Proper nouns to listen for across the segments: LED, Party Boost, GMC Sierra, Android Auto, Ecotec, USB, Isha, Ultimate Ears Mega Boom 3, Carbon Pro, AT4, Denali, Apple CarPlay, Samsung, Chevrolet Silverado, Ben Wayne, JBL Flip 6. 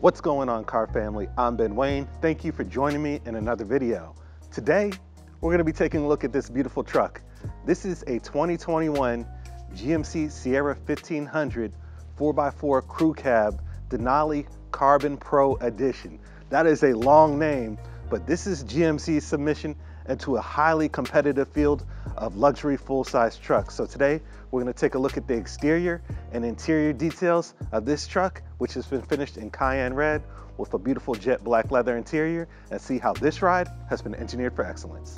What's going on, car family? I'm Ben Wayne. Thank you for joining me in another video. Today, we're going to be taking a look at this beautiful truck. This is a 2021 GMC Sierra 1500 4x4 Crew Cab Denali Carbon Pro Edition. That is a long name, but this is GMC's submission into a highly competitive field of luxury full-size trucks. So today, we're gonna take a look at the exterior and interior details of this truck, which has been finished in cayenne red with a beautiful jet black leather interior, and see how this ride has been engineered for excellence.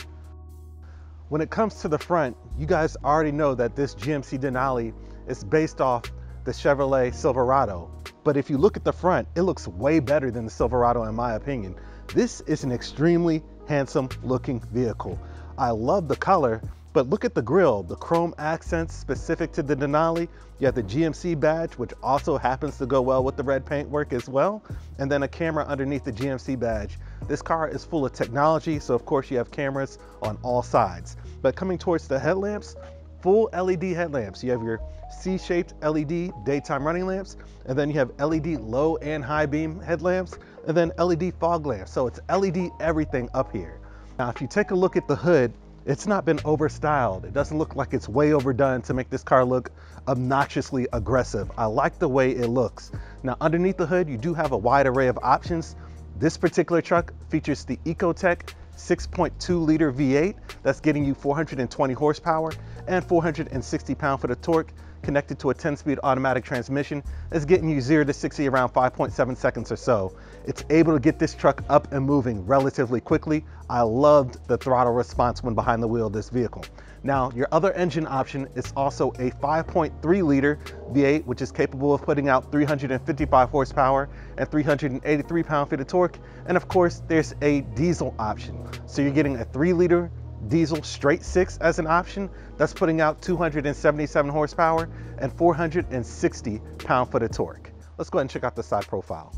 When it comes to the front, you guys already know that this GMC Denali is based off the Chevrolet Silverado. But if you look at the front, it looks way better than the Silverado in my opinion. This is an extremely handsome looking vehicle. I love the color, but look at the grille, the chrome accents specific to the Denali. You have the GMC badge, which also happens to go well with the red paintwork as well. And then a camera underneath the GMC badge. This car is full of technology, so of course you have cameras on all sides. But coming towards the headlamps, full LED headlamps. You have your C-shaped LED daytime running lamps, and then you have LED low and high beam headlamps, and then LED fog lamps. So it's LED everything up here. Now, if you take a look at the hood, it's not been overstyled. It doesn't look like it's way overdone to make this car look obnoxiously aggressive. I like the way it looks. Now, underneath the hood, you do have a wide array of options. This particular truck features the Ecotec 6.2 liter V8 that's getting you 420 horsepower and 460 pound-foot of torque, connected to a 10-speed automatic transmission. Is getting you 0 to 60 around 5.7 seconds or so. It's able to get this truck up and moving relatively quickly. I loved the throttle response when behind the wheel of this vehicle. Now, your other engine option is also a 5.3 liter V8, which is capable of putting out 355 horsepower and 383 pound-feet of torque. And of course, there's a diesel option. So you're getting a 3-liter diesel straight six as an option that's putting out 277 horsepower and 460 pound-foot of torque. Let's go ahead and check out the side profile.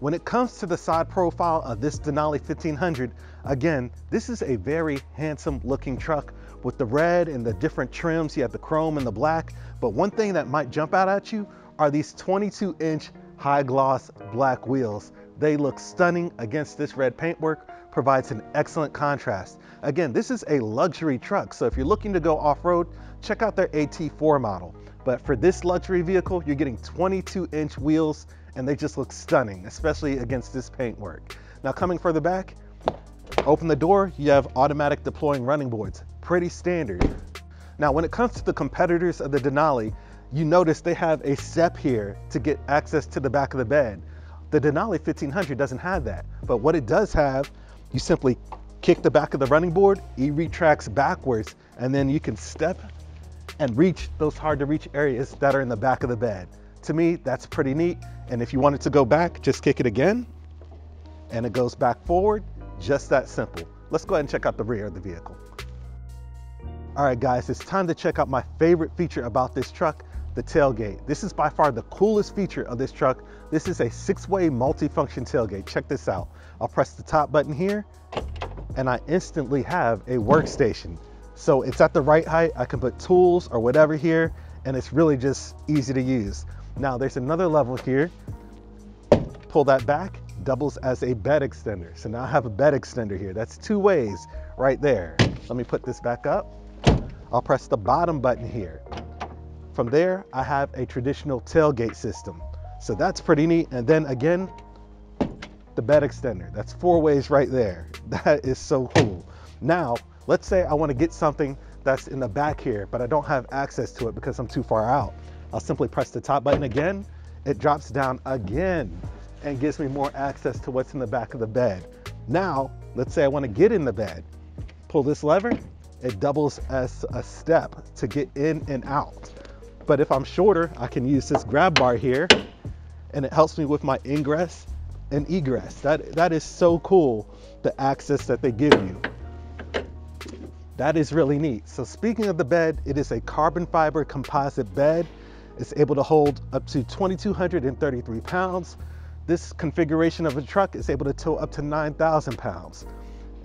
When it comes to the side profile of this Denali 1500, again, this is a very handsome looking truck with the red and the different trims. You have the chrome and the black, but one thing that might jump out at you are these 22-inch high gloss black wheels. They look stunning against this red paintwork, provides an excellent contrast. Again, this is a luxury truck, so if you're looking to go off-road, check out their AT4 model. But for this luxury vehicle, you're getting 22-inch wheels, and they just look stunning, especially against this paintwork. Now, coming further back, open the door, you have automatic deploying running boards, pretty standard. Now, when it comes to the competitors of the Denali, you notice they have a step here to get access to the back of the bed. The Denali 1500 doesn't have that, but what it does have, you simply kick the back of the running board, it retracts backwards, and then you can step and reach those hard to reach areas that are in the back of the bed. To me, that's pretty neat. And if you want it to go back, just kick it again, and it goes back forward, just that simple. Let's go ahead and check out the rear of the vehicle. All right, guys, it's time to check out my favorite feature about this truck, the tailgate. This is by far the coolest feature of this truck. This is a 6-way multifunction tailgate. Check this out. I'll press the top button here and I instantly have a workstation. So it's at the right height. I can put tools or whatever here, and it's really just easy to use. Now there's another level here. Pull that back, doubles as a bed extender. So now I have a bed extender here. That's 2 ways right there. Let me put this back up. I'll press the bottom button here. From there, I have a traditional tailgate system. So that's pretty neat. And then again, the bed extender. That's 4 ways right there. That is so cool. Now, let's say I want to get something that's in the back here, but I don't have access to it because I'm too far out. I'll simply press the top button again. It drops down again and gives me more access to what's in the back of the bed. Now, let's say I want to get in the bed. Pull this lever. It doubles as a step to get in and out. But if I'm shorter, I can use this grab bar here, and it helps me with my ingress and egress. That is so cool, the access that they give you. That is really neat. So speaking of the bed, it is a carbon fiber composite bed. It's able to hold up to 2,233 pounds. This configuration of a truck is able to tow up to 9,000 pounds.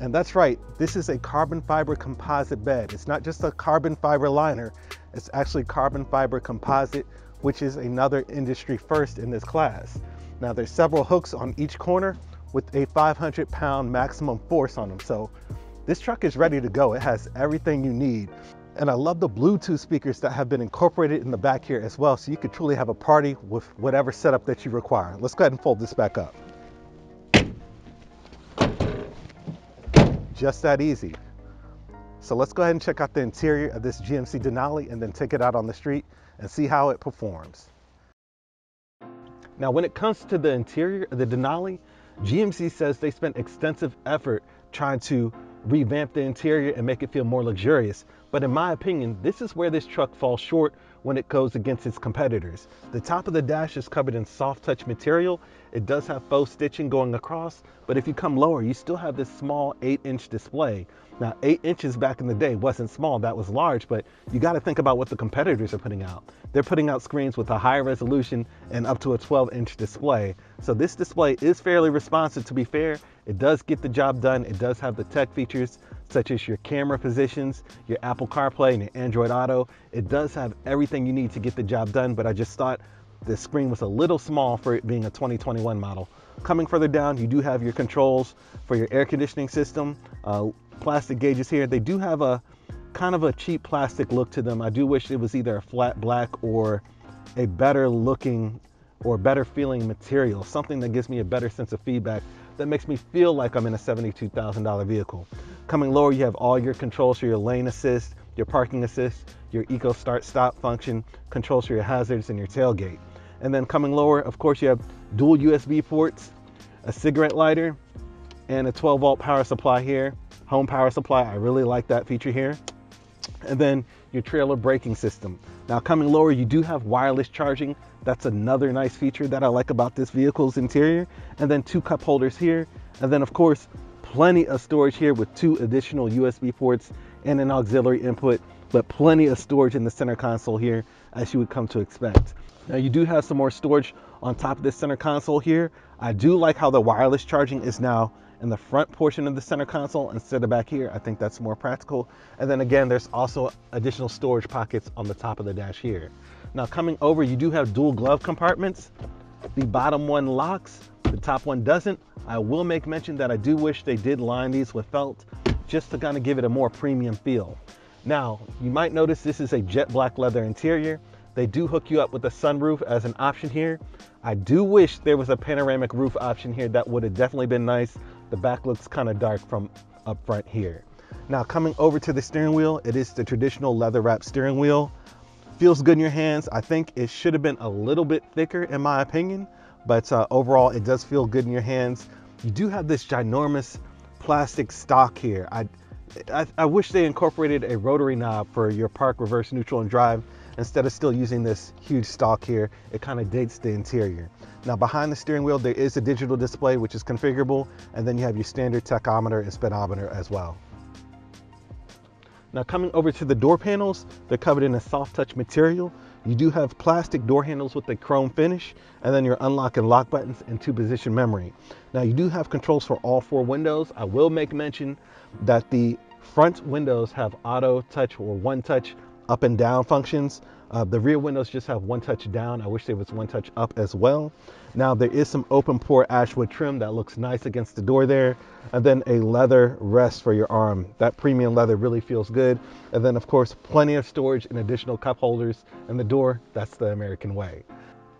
And that's right, this is a carbon fiber composite bed. It's not just a carbon fiber liner, it's actually carbon fiber composite which is another industry first in this class. Now there's several hooks on each corner with a 500-pound maximum force on them. So this truck is ready to go. It has everything you need. And I love the Bluetooth speakers that have been incorporated in the back here as well. So you could truly have a party with whatever setup that you require. Let's go ahead and fold this back up. Just that easy. So let's go ahead and check out the interior of this GMC Denali and then take it out on the street and see how it performs. Now, when it comes to the interior of the Denali, GMC says they spent extensive effort trying to revamp the interior and make it feel more luxurious. But in my opinion, this is where this truck falls short when it goes against its competitors. The top of the dash is covered in soft touch material. It does have faux stitching going across, but if you come lower, you still have this small 8-inch display. Now, 8 inches back in the day wasn't small, that was large, but you gotta think about what the competitors are putting out. They're putting out screens with a higher resolution and up to a 12-inch display. So this display is fairly responsive, to be fair. It does get the job done. It does have the tech features such as your camera positions, your Apple CarPlay, and your Android Auto. It does have everything you need to get the job done, but I just thought the screen was a little small for it being a 2021 model. Coming further down, you do have your controls for your air conditioning system, plastic gauges here. They do have a kind of a cheap plastic look to them. I do wish it was either a flat black or a better looking or better feeling material, something that gives me a better sense of feedback that makes me feel like I'm in a $72,000 vehicle. Coming lower, you have all your controls for your lane assist, your parking assist, your eco start stop function, controls for your hazards and your tailgate. And then coming lower, of course, you have dual USB ports, a cigarette lighter, and a 12-volt power supply here, home power supply. I really like that feature here. And then your trailer braking system. Now coming lower, you do have wireless charging. That's another nice feature that I like about this vehicle's interior. And then 2 cup holders here. And then of course, plenty of storage here with 2 additional USB ports and an auxiliary input, but plenty of storage in the center console here as you would come to expect. Now you do have some more storage on top of this center console here. I do like how the wireless charging is now in the front portion of the center console instead of back here. I think that's more practical. And then again, there's also additional storage pockets on the top of the dash here. Now coming over, you do have dual glove compartments. The bottom one locks, the top one doesn't. I will make mention that I do wish they did line these with felt just to kind of give it a more premium feel. Now, you might notice this is a jet black leather interior. They do hook you up with a sunroof as an option here. I do wish there was a panoramic roof option here. That would have definitely been nice. The back looks kind of dark from up front here. Now coming over to the steering wheel, it is the traditional leather wrap steering wheel. Feels good in your hands. I think it should have been a little bit thicker in my opinion, but overall it does feel good in your hands. You do have this ginormous plastic stock here. I wish they incorporated a rotary knob for your park, reverse, neutral, and drive instead of still using this huge stock here. It kind of dates the interior. Now behind the steering wheel, there is a digital display which is configurable, and then you have your standard tachometer and speedometer as well. Now coming over to the door panels, they're covered in a soft touch material. You do have plastic door handles with a chrome finish, and then your unlock and lock buttons and 2 position memory. Now you do have controls for all 4 windows. I will make mention that the front windows have auto touch or one touch up and down functions. The rear windows just have one touch down. I wish there was one touch up as well. Now there is some open pore ash wood trim that looks nice against the door there. And then a leather rest for your arm. That premium leather really feels good. And then of course, plenty of storage and additional cup holders. And the door, that's the American way.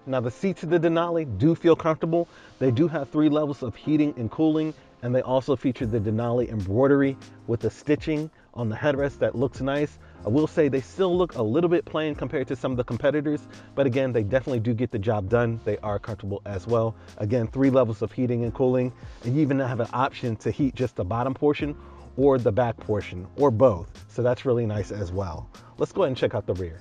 Now the seats of the Denali do feel comfortable. They do have 3 levels of heating and cooling. And they also feature the Denali embroidery with the stitching on the headrest that looks nice. I will say they still look a little bit plain compared to some of the competitors, but again, they definitely do get the job done. They are comfortable as well. Again, 3 levels of heating and cooling, and you even have an option to heat just the bottom portion or the back portion or both. So that's really nice as well. Let's go ahead and check out the rear.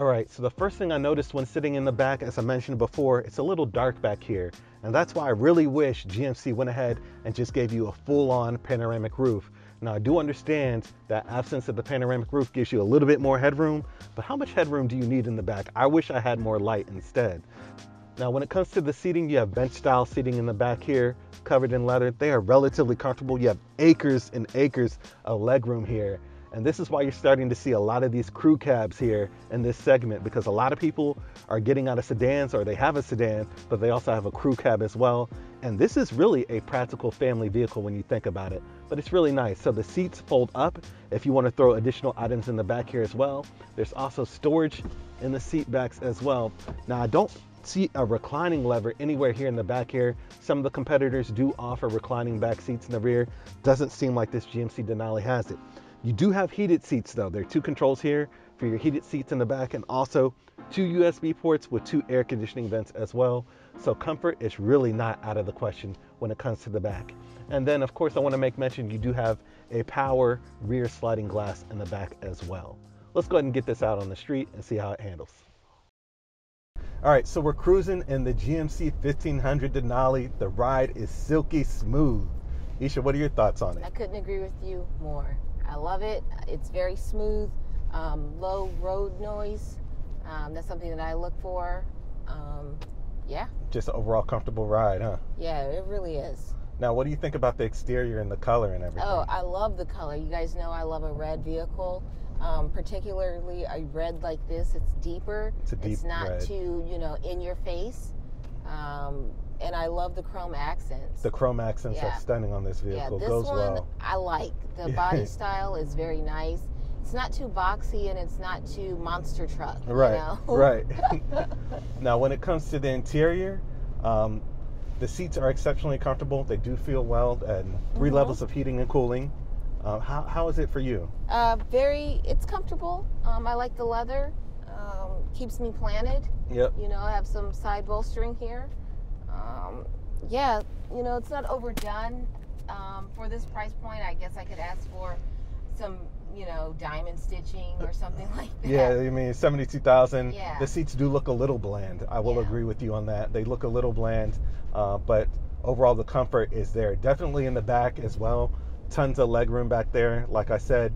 All right, so the first thing I noticed when sitting in the back, as I mentioned before, it's a little dark back here. And that's why I really wish GMC went ahead and just gave you a full-on panoramic roof. Now I do understand that absence of the panoramic roof gives you a little bit more headroom, but how much headroom do you need in the back? I wish I had more light instead. Now when it comes to the seating, you have bench style seating in the back here, covered in leather. They are relatively comfortable. You have acres and acres of legroom here. And this is why you're starting to see a lot of these crew cabs here in this segment, because a lot of people are getting out of sedans, or they have a sedan, but they also have a crew cab as well. And this is really a practical family vehicle when you think about it, but it's really nice. So the seats fold up if you want to throw additional items in the back here as well. There's also storage in the seat backs as well. Now, I don't see a reclining lever anywhere here in the back here. Some of the competitors do offer reclining back seats in the rear. Doesn't seem like this GMC Denali has it. You do have heated seats though. There are two controls here for your heated seats in the back, and also two USB ports with two air conditioning vents as well. So comfort is really not out of the question when it comes to the back. And then of course I want to make mention you do have a power rear sliding glass in the back as well. Let's go ahead and get this out on the street and see how it handles. All right, so we're cruising in the GMC 1500 Denali. The ride is silky smooth. Isha, what are your thoughts on it? I couldn't agree with you more. I love it. It's very smooth, low road noise. That's something that I look for. Yeah. Just an overall comfortable ride, huh? Yeah, it really is. Now, what do you think about the exterior and the color and everything? Oh, I love the color. You guys know I love a red vehicle, particularly a red like this. It's deeper. It's a deep red. It's not too, you know, in your face. And I love the chrome accents. The chrome accents are stunning on this vehicle. Yeah, this goes one well. I like. The body style is very nice. It's not too boxy and it's not too monster truck. Right, you know? Right. Now, when it comes to the interior, the seats are exceptionally comfortable. They do feel well, and three levels of heating and cooling. How is it for you? It's comfortable. I like the leather. Keeps me planted. Yep. You know, I have some side bolstering here. Yeah, you know, it's not overdone. For this price point, I guess I could ask for some, you know, diamond stitching or something like that. Yeah, I mean, $72,000. Yeah. The seats do look a little bland. I will agree with you on that. They look a little bland, but overall the comfort is there. Definitely in the back as well. Tons of legroom back there. Like I said,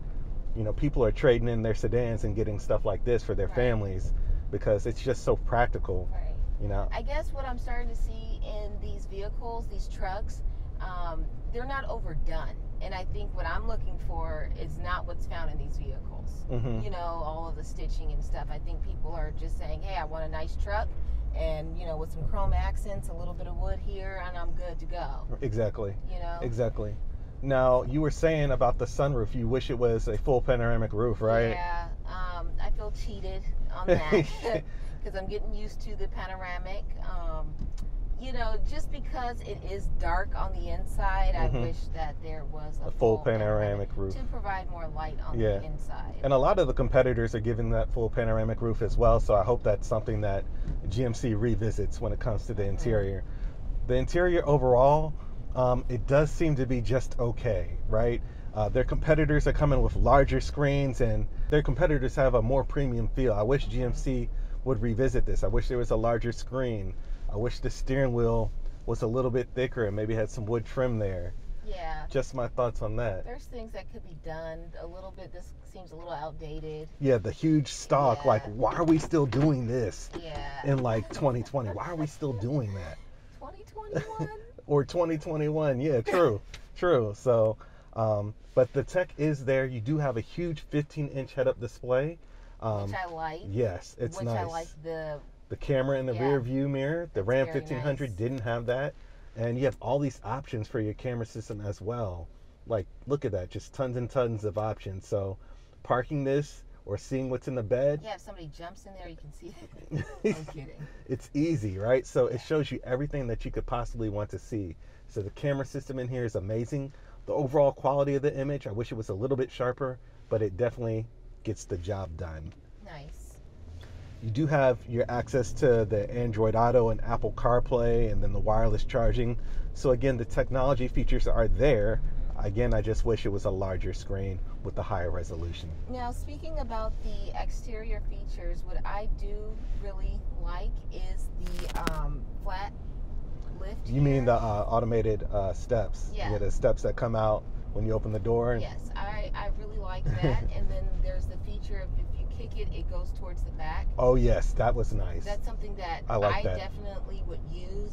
you know, people are trading in their sedans and getting stuff like this for their families because it's just so practical. Right. You know, I guess what I'm starting to see in these vehicles, these trucks, they're not overdone. And I think what I'm looking for is not what's found in these vehicles. You know, all of the stitching and stuff. I think people are just saying, hey, I want a nice truck and, you know, with some chrome accents, a little bit of wood here, and I'm good to go. Exactly. You know? Exactly. Now, you were saying about the sunroof, you wish it was a full panoramic roof, right? Yeah. I feel cheated on that. Because I'm getting used to the panoramic, you know, just because it is dark on the inside, I wish that there was a full panoramic roof to provide more light on the inside. And a lot of the competitors are giving that full panoramic roof as well, so I hope that's something that GMC revisits when it comes to the interior. The interior overall, it does seem to be just okay, right? Their competitors are coming with larger screens, and their competitors have a more premium feel. I wish GMC would revisit this. I wish there was a larger screen. I wish the steering wheel was a little bit thicker and maybe had some wood trim there. Yeah. Just my thoughts on that. There's things that could be done a little bit. This seems a little outdated. Yeah, the huge stock. Yeah. Like, why are we still doing this? Yeah. In like 2020, why are we still doing that? 2021? Or 2021. Yeah, true. True. So, but the tech is there. You do have a huge 15-inch head-up display. Which I like. Yes, it's nice. I like the camera in the rear view mirror. The Ram 1500 didn't have that. And you have all these options for your camera system as well. Like, look at that. Just tons and tons of options. So parking this or seeing what's in the bed. Yeah, if somebody jumps in there, you can see it. I'm kidding. It's easy, right? So it shows you everything that you could possibly want to see. So the camera system in here is amazing. The overall quality of the image, I wish it was a little bit sharper, but it definitely gets the job done. Nice. You do have your access to the Android Auto and Apple CarPlay, and then the wireless charging. So again, the technology features are there. Again, I just wish it was a larger screen with a higher resolution. Now, speaking about the exterior features, what I do really like is the flat lift. You mean the automated steps? Yeah. The steps that come out when you open the door. Yes, I really like that. And then there's the feature of if you kick it, it goes towards the back. Oh yes, that was nice. That's something that I definitely would use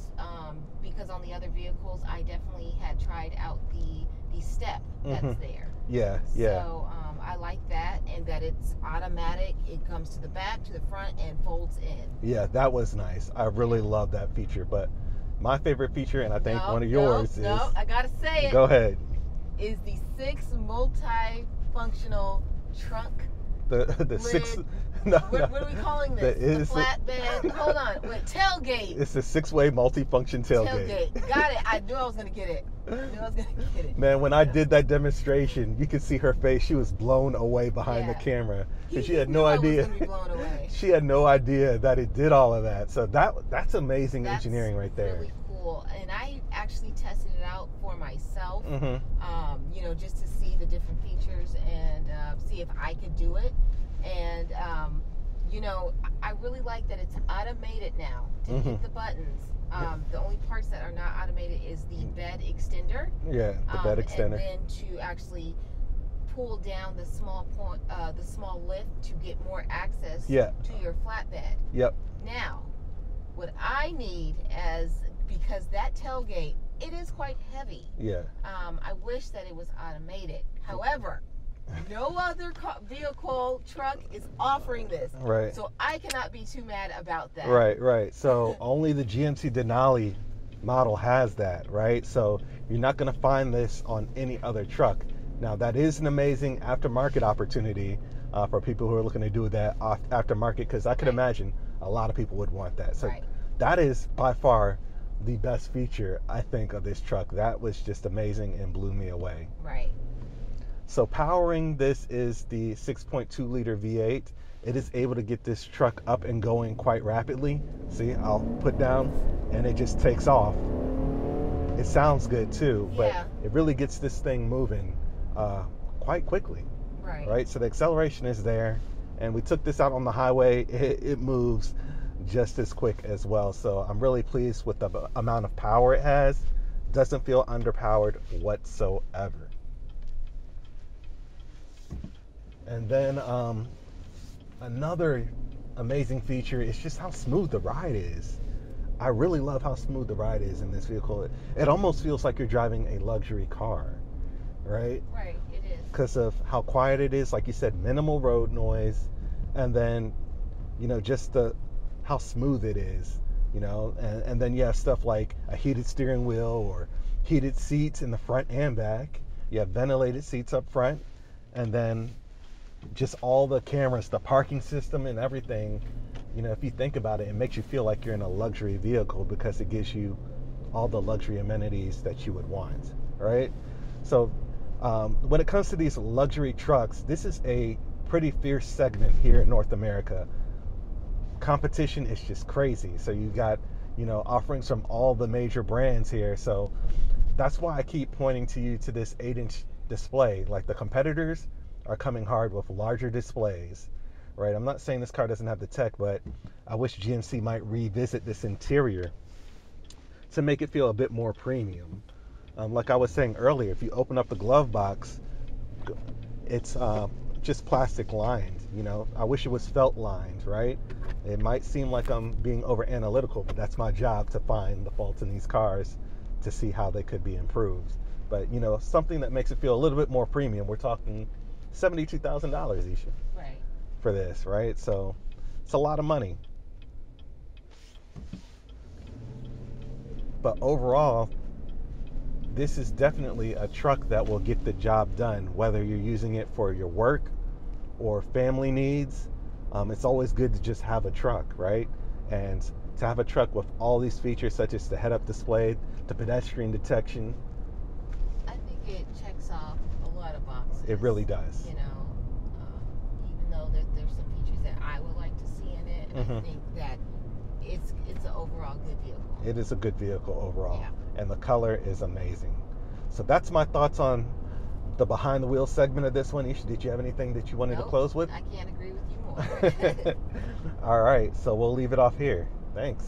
because on on the other vehicles, I definitely had tried out the step that's there. Yeah, yeah. So I like that, and that it's automatic. It comes to the back, to the front, and folds in. Yeah, that was nice. I really love that feature. But my favorite feature, and I think one of yours is... I gotta say it. Go ahead. Is the 6 multi-functional trunk. The lid, 6... No, what are we calling this? The flatbed. Hold on. Wait, tailgate. It's a 6-way multifunction tailgate. Got it. I knew I was going to get it. Man, when I did that demonstration, you could see her face. She was blown away behind the camera. She had no idea. She had no idea that it did all of that. So that's amazing engineering right there. Really cool. And I actually tested it out for myself, you know, just to see the different features and see if I could do it. And, you know, I really like that it's automated now to hit the buttons. The only parts that are not automated is the bed extender. Yeah, the bed extender. And then to actually pull down the small point, the small lift to get more access to your flatbed. Yep. Now, what I need is, because that tailgate, it is quite heavy. Yeah. I wish that it was automated. However... no other vehicle, truck is offering this. Right. So I cannot be too mad about that. Right, right. So only the GMC Denali model has that, right? So you're not going to find this on any other truck. Now, that is an amazing aftermarket opportunity for people who are looking to do that aftermarket, because I could imagine a lot of people would want that. So that is by far the best feature, I think, of this truck. That was just amazing and blew me away. Right. So powering this is the 6.2 liter V8. It is able to get this truck up and going quite rapidly. See, I'll put down and it just takes off. It sounds good too, but it really gets this thing moving quite quickly. Right. Right. So the acceleration is there, and we took this out on the highway. It moves just as quick as well. So I'm really pleased with the amount of power it has. Doesn't feel underpowered whatsoever. And then another amazing feature is just how smooth the ride is. I really love how smooth the ride is in this vehicle. It almost feels like you're driving a luxury car, right? Right, it is. Because of how quiet it is, like you said, minimal road noise, and then, you know, just how smooth it is, you know, and then you have stuff like a heated steering wheel or heated seats in the front and back. You have ventilated seats up front, and then just all the cameras, the parking system and everything. You know, if you think about it, it makes you feel like you're in a luxury vehicle because it gives you all the luxury amenities that you would want, right? So when it comes to these luxury trucks, this is a pretty fierce segment here in North America. Competition is just crazy. So you got, you know, offerings from all the major brands here. So that's why I keep pointing to you to this 8-inch display. Like, the competitors are coming hard with larger displays, right? I'm not saying this car doesn't have the tech, but I wish GMC might revisit this interior to make it feel a bit more premium. Like I was saying earlier, if you open up the glove box, it's just plastic lined, you know? I wish it was felt lined, right? It might seem like I'm being over analytical, but that's my job, to find the faults in these cars to see how they could be improved. But, you know, something that makes it feel a little bit more premium. We're talking $72,000, Isha, right, for this, right? So it's a lot of money. But overall, this is definitely a truck that will get the job done, whether you're using it for your work or family needs. It's always good to just have a truck, right? And to have a truck with all these features, such as the head-up display, the pedestrian detection. I think it checks off of boxes. It really does. You know, even though there's some features that I would like to see in it, I think that it's an overall good vehicle. It is a good vehicle overall, and the color is amazing. So that's my thoughts on the behind the wheel segment of this one. Isha, did you have anything that you wanted to close with? I can't agree with you more. All right, so we'll leave it off here. Thanks.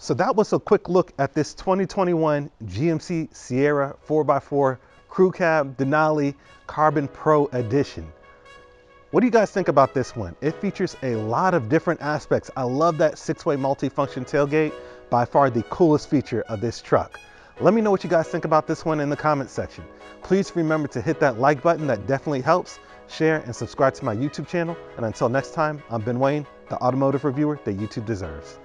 So that was a quick look at this 2021 GMC Sierra 4x4 Crew Cab Denali Carbon Pro Edition. What do you guys think about this one? It features a lot of different aspects. I love that six-way multifunction tailgate, by far the coolest feature of this truck. Let me know what you guys think about this one in the comment section. Please remember to hit that like button, that definitely helps. Share and subscribe to my YouTube channel. And until next time, I'm Ben Wayne, the automotive reviewer that YouTube deserves.